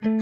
Baby,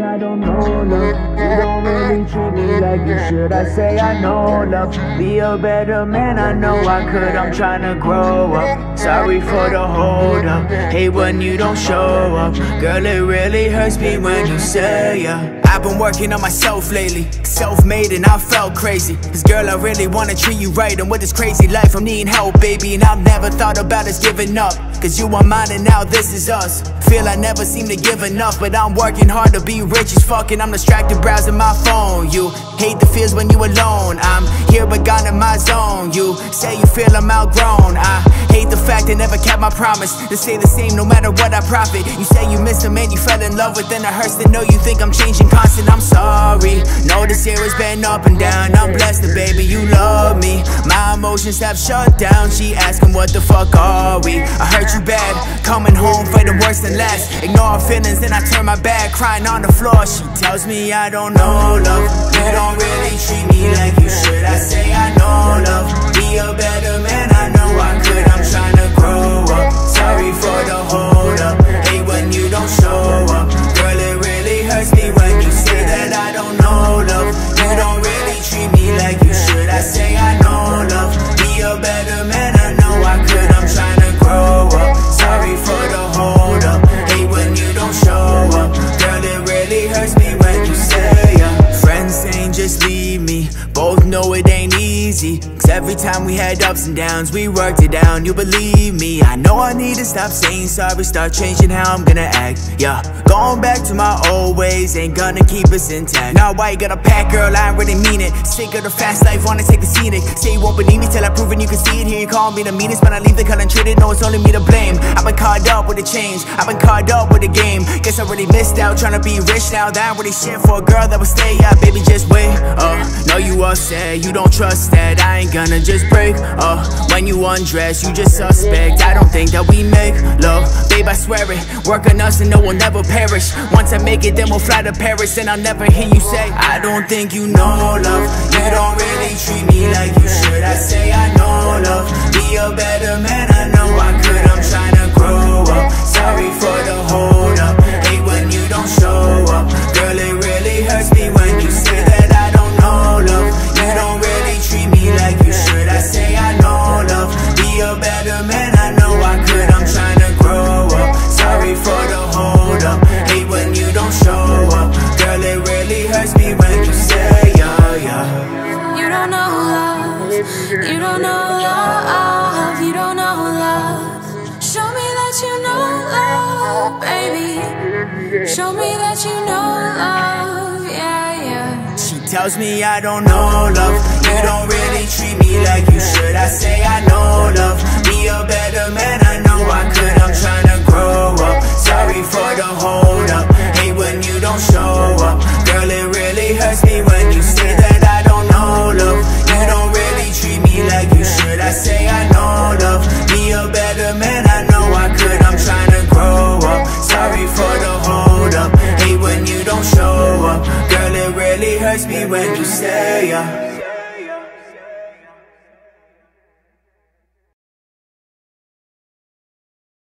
I don't know love. You don't really treat me like you should. I say I know love. Be a better man, I know I could. I'm tryna grow up. Sorry for the hold up. Hate when you don't show up. Girl, it really hurts me when you say yeah. I've been working on myself lately, self-made, and I felt crazy. Cause girl, I really wanna treat you right, and with this crazy life I'm needing help, baby. And I've never thought about us giving up, cause you are mine and now this is us. Feel I never seem to give enough, but I'm working hard to be rich as fuck, and I'm distracted browsing my phone. You hate the feels when you alone. I'm here but gone in my zone. You say you feel I'm outgrown. I hate the fact I never kept my promise to stay the same no matter what I profit. You say you miss the man you fell in love with, and it hurts to know you think I'm changing constant. I'm sorry, know this year has been up and down. I'm blessed that baby you love me. My emotions have shut down. She asking what the fuck are we. I hurt you bad, coming home fighting worse than last. Ignore feelings then I turn my back, crying on the floor. She tells me I don't know love. You don't really treat me like you should. I say I know love. Be a better man, I know I could. I'm trying to grow up. Sorry for the hold up. Hate when you don't show up. Girl, it really hurts me when you say that I don't know love. You don't really treat me like you should. I say I know love. Be a better man, I know I could. I'm trying to grow up. Sorry for the hold up. Hate when you don't show up. Girl, it really hurts me when you say yeah. Friends saying just leave me, both know it ain't easy. Cause every time we had ups and downs, we worked it down, you believe me. I know I need to stop saying sorry, start changing how I'm gonna act, yeah. Going back to my old ways ain't gonna keep us intact. Now why you gotta pack, girl, I really mean it. Sick of the fast life, wanna take the scenic. Say you won't believe me till I prove it, you can see it. Here you call me the meanest, but I leave the color and treat it. No, it's only me to blame. I've been caught up with the change, I've been caught up with the game. Guess I really missed out, trying to be rich now. That really shit for a girl that would stay, yeah, baby, just wait, no, you upset, you don't trust that. I ain't gonna just break, when you undress, you just suspect. I don't think that we make love, babe, I swear it. Work on us and no one ever perish. Once I make it, then we'll fly to Paris. And I'll never hear you say, I don't think you know love. You don't really treat me like you should. I say I know love. Be a better man, I know I could. I'm trying to grow up. Sorry for the hold up. Hate when you don't show up. Girl, it really hurts me when you say that I don't know love. You don't really treat me like you should. I say I know love. Be a better man, I know I could. I'm trying to grow up. Sorry for the hold up. Hate when you don't show up. Girl, it really hurts me when you say yeah, yeah. You don't know love. You don't know love. You don't know love. Show me that you know love, baby. Show me that you know love, yeah, yeah. She tells me I don't know love. You don't really treat me like you should. I say I know love. Be a better man, I know I could. I'm trying to grow up. Sorry for the hold up. Hate when you don't show up. Girl, it really hurts me when you say that I don't know love. You don't really treat me like you should. I say I know love. Be a better man, I know I could. I'm trying to grow up. Sorry for the hold up. Hate when you don't show up. Girl, it really hurts me when you say yeah.